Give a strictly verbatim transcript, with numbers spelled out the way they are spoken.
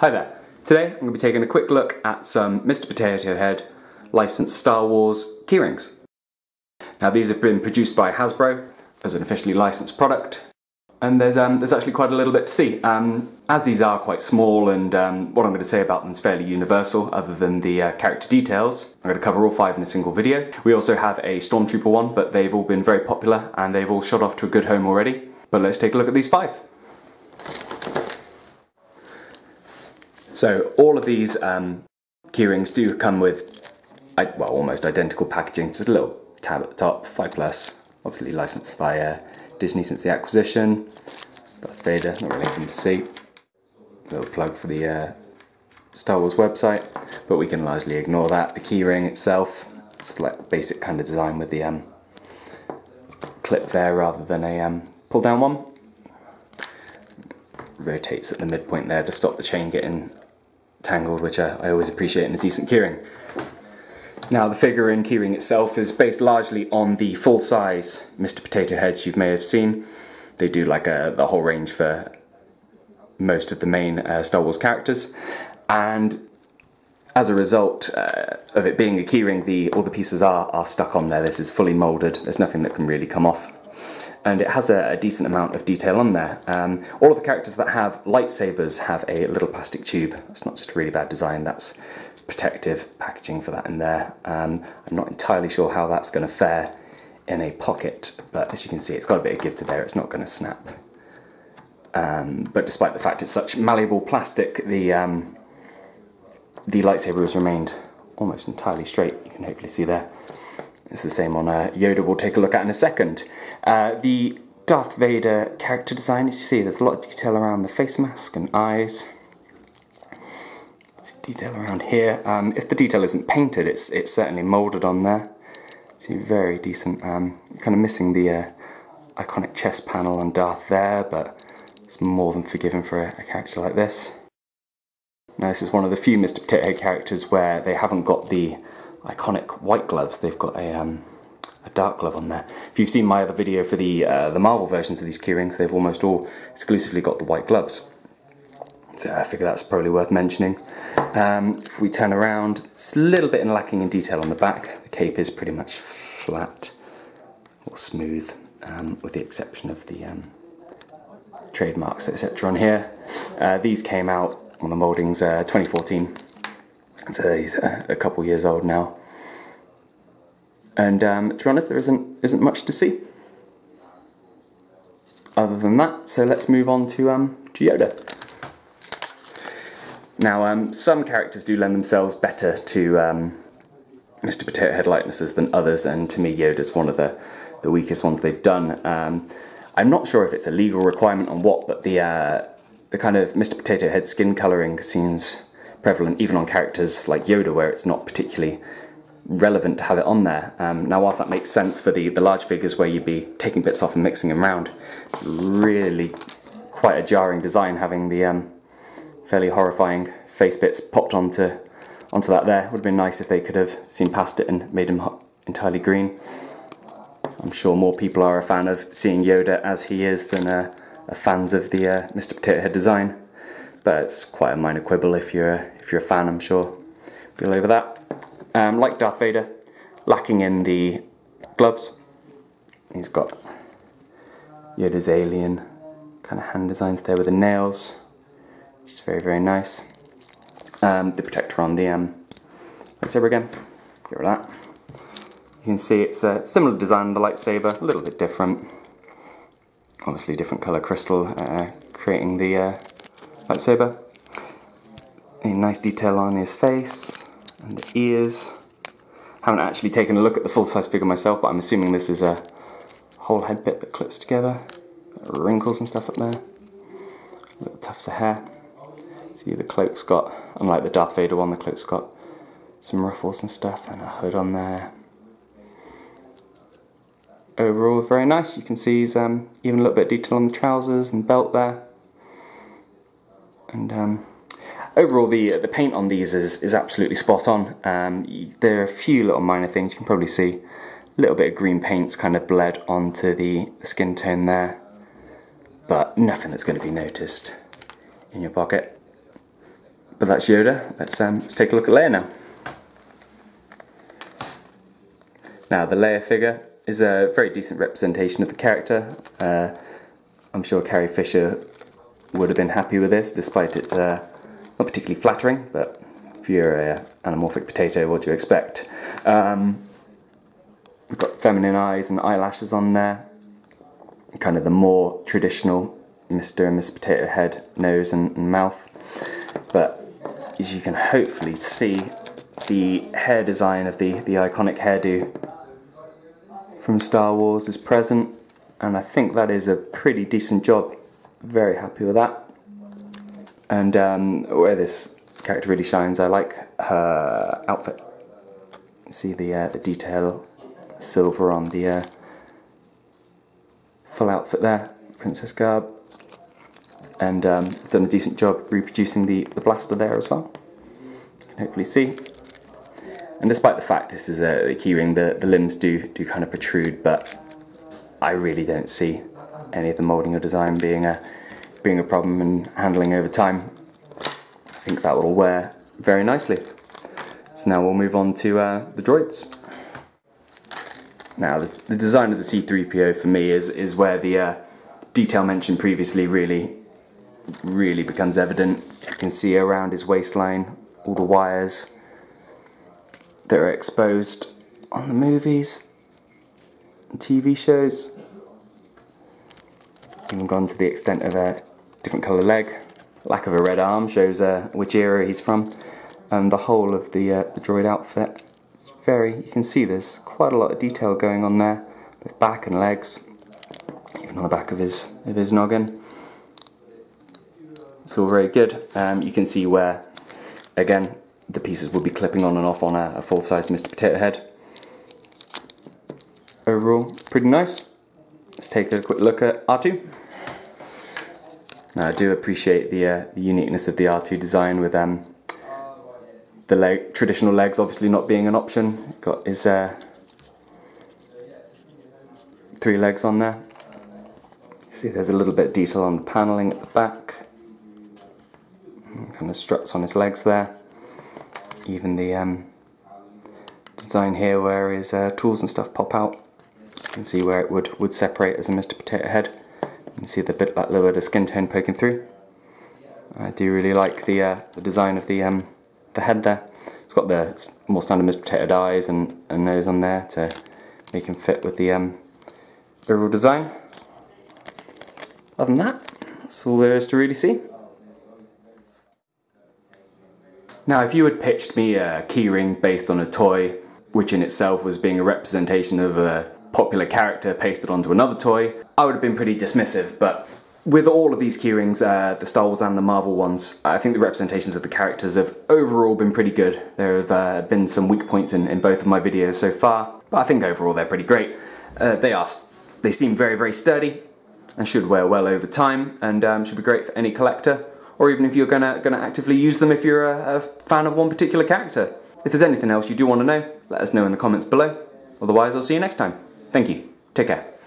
Hi there. Today I'm going to be taking a quick look at some Mister Potato Head licensed Star Wars keyrings. Now these have been produced by Hasbro as an officially licensed product, and there's um, there's actually quite a little bit to see. Um, as these are quite small, and um, what I'm going to say about them is fairly universal other than the uh, character details, I'm going to cover all five in a single video. We also have a Stormtrooper one, but they've all been very popular and they've all shot off to a good home already. But let's take a look at these five. So all of these um, keyrings do come with, well, almost identical packaging. Just a little tab at the top, five plus, obviously licensed by uh, Disney since the acquisition. Darth Vader, not really anything to see. Little plug for the uh, Star Wars website, but we can largely ignore that. The keyring itself, it's like basic kind of design with the um, clip there rather than a um, pull down one. Rotates at the midpoint there to stop the chain getting tangled, which I, I always appreciate in a decent keyring. Now the figure and keyring itself is based largely on the full-size Mister Potato Heads you may have seen. They do like a, the whole range for most of the main uh, Star Wars characters, and as a result uh, of it being a keyring, the, all the pieces are, are stuck on there. This is fully moulded, there's nothing that can really come off. And it has a, a decent amount of detail on there. Um, all of the characters that have lightsabers have a little plastic tube. That's not just a really bad design, that's protective packaging for that in there. Um, I'm not entirely sure how that's going to fare in a pocket, but as you can see, it's got a bit of give to there, it's not going to snap. Um, but despite the fact it's such malleable plastic, the, um, the lightsaber has remained almost entirely straight. You can hopefully see there. It's the same on uh, Yoda we'll take a look at in a second. Uh, the Darth Vader character design, as you see, there's a lot of detail around the face mask and eyes. There's detail around here. Um, if the detail isn't painted, it's it's certainly moulded on there. See, very decent. Um, kind of missing the uh, iconic chest panel on Darth there, but it's more than forgiven for a, a character like this. Now this is one of the few Mister Potato Head characters where they haven't got the iconic white gloves. They've got a, um, a dark glove on there. If you've seen my other video for the uh, the Marvel versions of these keyrings, they've almost all exclusively got the white gloves. So I figure that's probably worth mentioning. Um, if we turn around, it's a little bit lacking in detail on the back. The cape is pretty much flat or smooth, um, with the exception of the um, trademarks, et cetera on here. Uh, these came out on the mouldings uh, twenty fourteen. So he's a couple years old now, and um, to be honest, there isn't isn't much to see other than that. So let's move on to um, to Yoda. Now, um, some characters do lend themselves better to um, Mister Potato Head likenesses than others, and to me, Yoda's one of the the weakest ones they've done. Um, I'm not sure if it's a legal requirement on what, but the uh, the kind of Mister Potato Head skin colouring seems prevalent even on characters like Yoda, where it's not particularly relevant to have it on there. Um, now whilst that makes sense for the, the large figures where you'd be taking bits off and mixing them around, really quite a jarring design having the um, fairly horrifying face bits popped onto onto that there. Would have been nice if they could have seen past it and made him entirely green. I'm sure more people are a fan of seeing Yoda as he is than uh, are fans of the uh, Mister Potato Head design. But it's quite a minor quibble if you're a, if you're a fan, I'm sure. Feel over that. Um, like Darth Vader, lacking in the gloves. He's got Yoda's alien kind of hand designs there with the nails, which is very, very nice. Um, the protector on the um, lightsaber again. Get rid of that. You can see it's a similar design on the lightsaber, a little bit different. Obviously, different color crystal uh, creating the. Uh, lightsaber. A nice detail on his face and the ears. Haven't actually taken a look at the full-size figure myself, but I'm assuming this is a whole head bit that clips together. Wrinkles and stuff up there. Little tufts of hair. See, the cloak's got, unlike the Darth Vader one, the cloak's got some ruffles and stuff and a hood on there. Overall, very nice. You can see he's um, even a little bit of detail on the trousers and belt there. And um, overall, the the paint on these is, is absolutely spot on. Um, there are a few little minor things. You can probably see a little bit of green paint's kind of bled onto the skin tone there, but nothing that's going to be noticed in your pocket. But that's Yoda. Let's, um, let's take a look at Leia now. Now the Leia figure is a very decent representation of the character. Uh, I'm sure Carrie Fisher would have been happy with this, despite it's uh, not particularly flattering, but if you're an anamorphic potato, what do you expect? Um, we've got feminine eyes and eyelashes on there. Kind of the more traditional Mister and Miss Potato Head nose and, and mouth. But as you can hopefully see, the hair design of the, the iconic hairdo from Star Wars is present, and I think that is a pretty decent job. Very happy with that. And um, where this character really shines, I like her outfit. See the, uh, the detail silver on the uh, full outfit there, Princess Garb. And um, done a decent job reproducing the, the blaster there as well. You can hopefully see. And despite the fact this is a, a keyring, the, the limbs do, do kind of protrude, but I really don't see any of the moulding or design being a, being a problem and handling over time. I think that will wear very nicely. So now we'll move on to uh, the droids. Now the, the design of the C three P O for me is, is where the uh, detail mentioned previously really really becomes evident. You can see around his waistline all the wires that are exposed on the movies and T V shows. Even gone to the extent of a different colour leg. Lack of a red arm shows uh, which era he's from, and the whole of the, uh, the droid outfit. It's very, you can see there's quite a lot of detail going on there, with back and legs, even on the back of his of his noggin. It's all very good. Um, you can see where, again, the pieces will be clipping on and off on a, a full-sized Mister Potato Head. Overall, pretty nice. Let's take a quick look at R two. Now, I do appreciate the, uh, the uniqueness of the R two design, with um, the leg, traditional legs obviously not being an option. Got his uh, three legs on there. See, there's a little bit of detail on the panelling at the back. Kind of struts on his legs there. Even the um, design here where his uh, tools and stuff pop out. You can see where it would, would separate as a Mister Potato Head. You can see the bit, that little bit of skin tone poking through. I do really like the, uh, the design of the, um, the head there. It's got the more standard Mister Potato Head eyes and, and nose on there to make him fit with the um, overall design. Other than that, that's all there is to really see. Now, if you had pitched me a keyring based on a toy, which in itself was being a representation of a popular character pasted onto another toy, I would have been pretty dismissive. But with all of these keyrings, uh, the Star Wars and the Marvel ones, I think the representations of the characters have overall been pretty good. There have uh, been some weak points in, in both of my videos so far, but I think overall they're pretty great. Uh, they are, they seem very, very sturdy and should wear well over time, and um, should be great for any collector, or even if you're gonna, gonna actively use them if you're a, a fan of one particular character. If there's anything else you do want to know, let us know in the comments below. Otherwise, I'll see you next time. Thank you. Take care.